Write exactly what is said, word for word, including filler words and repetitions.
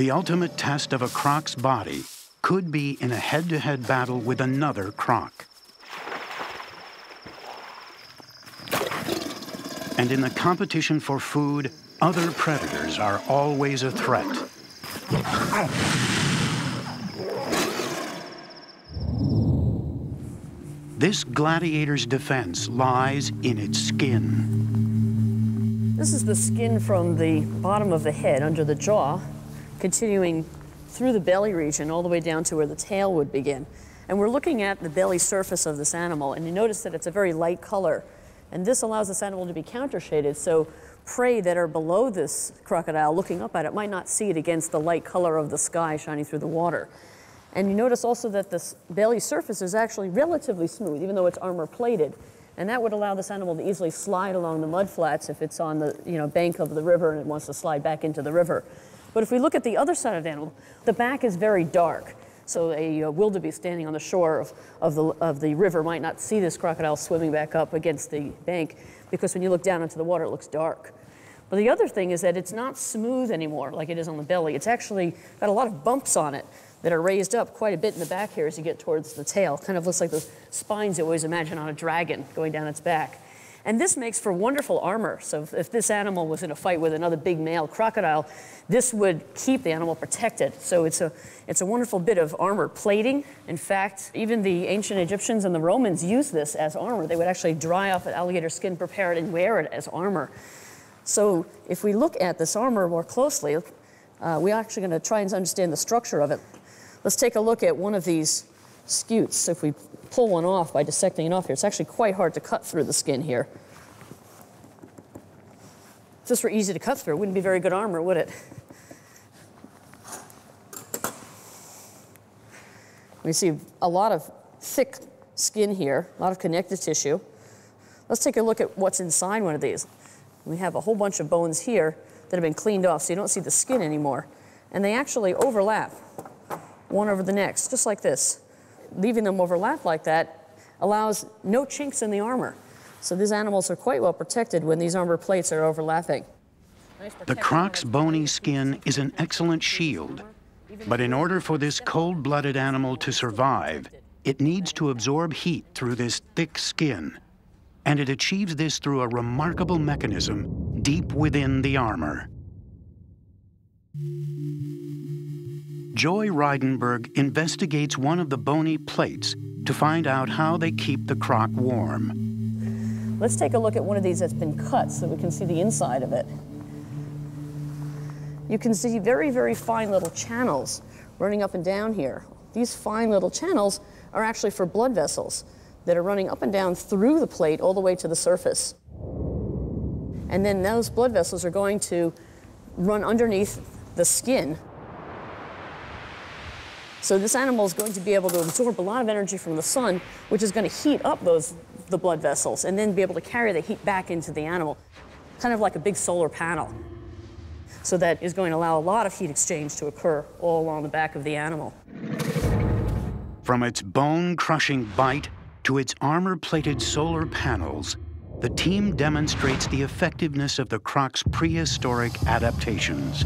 The ultimate test of a croc's body could be in a head-to-head battle with another croc. And in the competition for food, other predators are always a threat. This gladiator's defense lies in its skin. This is the skin from the bottom of the head under the jaw, continuing through the belly region all the way down to where the tail would begin. And we're looking at the belly surface of this animal, and you notice that it's a very light color. And this allows this animal to be countershaded, so prey that are below this crocodile looking up at it might not see it against the light color of the sky shining through the water. And you notice also that this belly surface is actually relatively smooth, even though it's armor-plated. And that would allow this animal to easily slide along the mudflats if it's on the you know, bank of the river and it wants to slide back into the river. But if we look at the other side of the animal, the back is very dark. So a uh, wildebeest standing on the shore of, of, the, of the river might not see this crocodile swimming back up against the bank, because when you look down into the water, it looks dark. But the other thing is that it's not smooth anymore like it is on the belly. It's actually got a lot of bumps on it that are raised up quite a bit in the back here as you get towards the tail. Kind of looks like the spines you always imagine on a dragon going down its back. And this makes for wonderful armor. So if, if this animal was in a fight with another big male crocodile, this would keep the animal protected. So it's a, it's a wonderful bit of armor plating. In fact, even the ancient Egyptians and the Romans used this as armor. They would actually dry off an alligator skin, prepare it, and wear it as armor. So if we look at this armor more closely, uh, we're actually going to try and understand the structure of it. Let's take a look at one of these scutes. So if we pull one off by dissecting it off here, it's actually quite hard to cut through the skin here. If this were easy to cut through, it wouldn't be very good armor, would it? We see a lot of thick skin here, a lot of connective tissue. Let's take a look at what's inside one of these. We have a whole bunch of bones here that have been cleaned off, so you don't see the skin anymore. And they actually overlap one over the next, just like this. Leaving them overlap like that allows no chinks in the armor. So these animals are quite well protected when these armor plates are overlapping. The croc's bony skin is an excellent shield, but in order for this cold-blooded animal to survive, it needs to absorb heat through this thick skin, and it achieves this through a remarkable mechanism deep within the armor. Joy Reidenberg investigates one of the bony plates to find out how they keep the croc warm. Let's take a look at one of these that's been cut so we can see the inside of it. You can see very, very fine little channels running up and down here. These fine little channels are actually for blood vessels that are running up and down through the plate all the way to the surface. And then those blood vessels are going to run underneath the skin. So this animal is going to be able to absorb a lot of energy from the sun, which is going to heat up those, the blood vessels, and then be able to carry the heat back into the animal, kind of like a big solar panel. So that is going to allow a lot of heat exchange to occur all along the back of the animal. From its bone-crushing bite to its armor-plated solar panels, the team demonstrates the effectiveness of the croc's prehistoric adaptations.